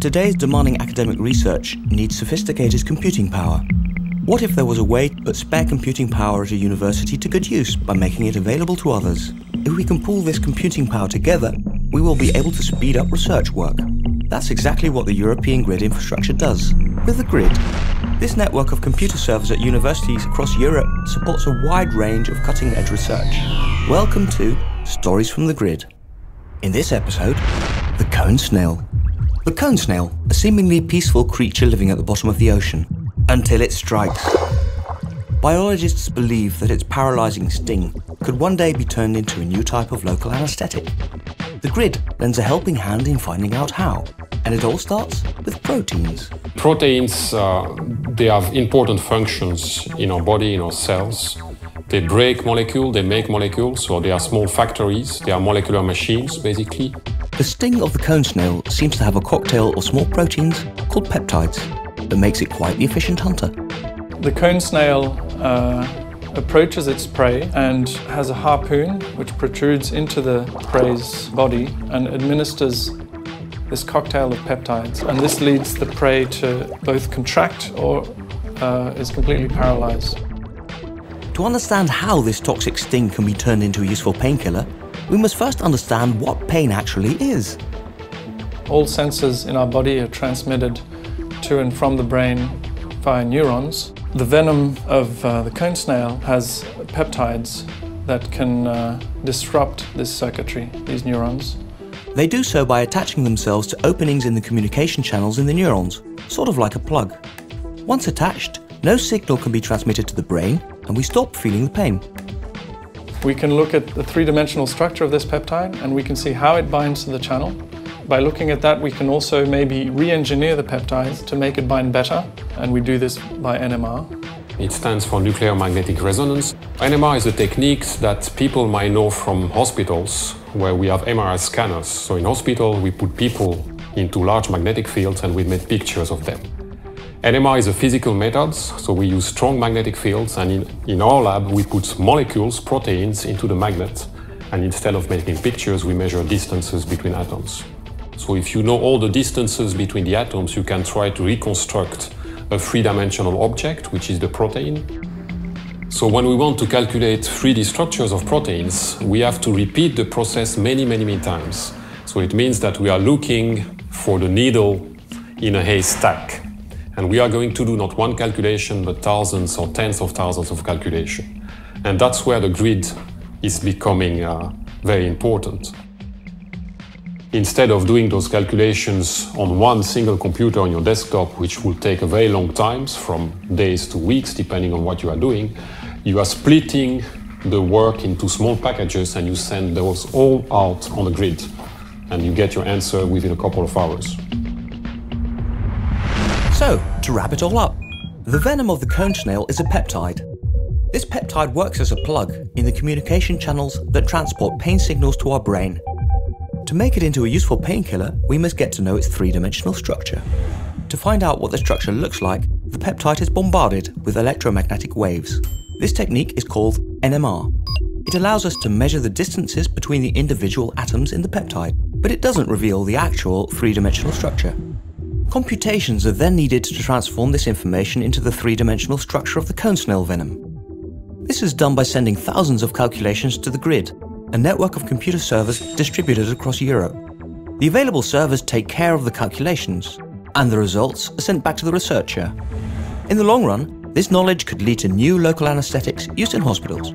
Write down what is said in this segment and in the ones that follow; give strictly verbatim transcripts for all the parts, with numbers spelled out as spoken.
Today's demanding academic research needs sophisticated computing power. What if there was a way to put spare computing power at a university to good use by making it available to others? If we can pool this computing power together, we will be able to speed up research work. That's exactly what the European Grid Infrastructure does, with the grid. This network of computer servers at universities across Europe supports a wide range of cutting-edge research. Welcome to Stories from the Grid. In this episode, the cone snail. The cone snail, a seemingly peaceful creature living at the bottom of the ocean, until it strikes. Biologists believe that its paralyzing sting could one day be turned into a new type of local anesthetic. The grid lends a helping hand in finding out how, and it all starts with proteins. Proteins, uh, they have important functions in our body, in our cells. They break molecules, they make molecules, so they are small factories, they are molecular machines, basically. The sting of the cone snail seems to have a cocktail of small proteins called peptides that makes it quite the efficient hunter. The cone snail uh... approaches its prey and has a harpoon which protrudes into the prey's body and administers this cocktail of peptides, and this leads the prey to both contract or uh, is completely paralyzed. To understand how this toxic sting can be turned into a useful painkiller, we must first understand what pain actually is. All sensors in our body are transmitted to and from the brain via neurons. The venom of uh, the cone snail has peptides that can uh, disrupt this circuitry, these neurons. They do so by attaching themselves to openings in the communication channels in the neurons, sort of like a plug. Once attached, no signal can be transmitted to the brain and we stop feeling the pain. We can look at the three-dimensional structure of this peptide and we can see how it binds to the channel. By looking at that, we can also maybe re-engineer the peptides to make it bind better, and we do this by N M R. It stands for nuclear magnetic resonance. N M R is a technique that people might know from hospitals, where we have M R I scanners. So in hospital, we put people into large magnetic fields and we make pictures of them. N M R is a physical method, so we use strong magnetic fields, and in, in our lab, we put molecules, proteins, into the magnet, and instead of making pictures, we measure distances between atoms. So if you know all the distances between the atoms, you can try to reconstruct a three-dimensional object, which is the protein. So when we want to calculate three D structures of proteins, we have to repeat the process many, many, many times. So it means that we are looking for the needle in a haystack. And we are going to do not one calculation, but thousands or tens of thousands of calculations. And that's where the grid is becoming uh, very important. Instead of doing those calculations on one single computer on your desktop, which will take a very long time, from days to weeks, depending on what you are doing, you are splitting the work into small packages and you send those all out on the grid. And you get your answer within a couple of hours. So, to wrap it all up, the venom of the cone snail is a peptide. This peptide works as a plug in the communication channels that transport pain signals to our brain. To make it into a useful painkiller, we must get to know its three-dimensional structure. To find out what the structure looks like, the peptide is bombarded with electromagnetic waves. This technique is called N M R. It allows us to measure the distances between the individual atoms in the peptide, but it doesn't reveal the actual three-dimensional structure. Computations are then needed to transform this information into the three-dimensional structure of the cone snail venom. This is done by sending thousands of calculations to the grid, a network of computer servers distributed across Europe. The available servers take care of the calculations, and the results are sent back to the researcher. In the long run, this knowledge could lead to new local anesthetics used in hospitals.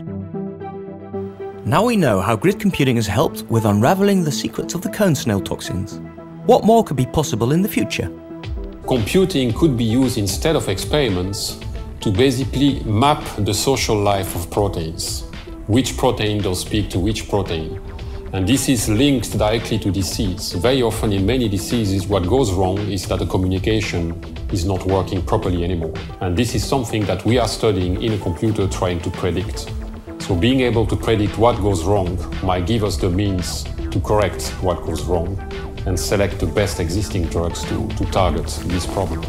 Now we know how grid computing has helped with unraveling the secrets of the cone snail toxins. What more could be possible in the future? Computing could be used instead of experiments to basically map the social life of proteins. Which protein does speak to which protein. And this is linked directly to disease. Very often in many diseases, what goes wrong is that the communication is not working properly anymore. And this is something that we are studying in a computer trying to predict. So being able to predict what goes wrong might give us the means to correct what goes wrong and select the best existing drugs to, to target this problem.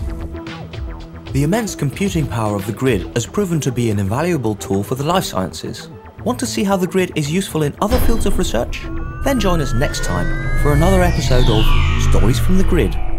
The immense computing power of the grid has proven to be an invaluable tool for the life sciences. Want to see how the grid is useful in other fields of research? Then join us next time for another episode of Stories from the Grid.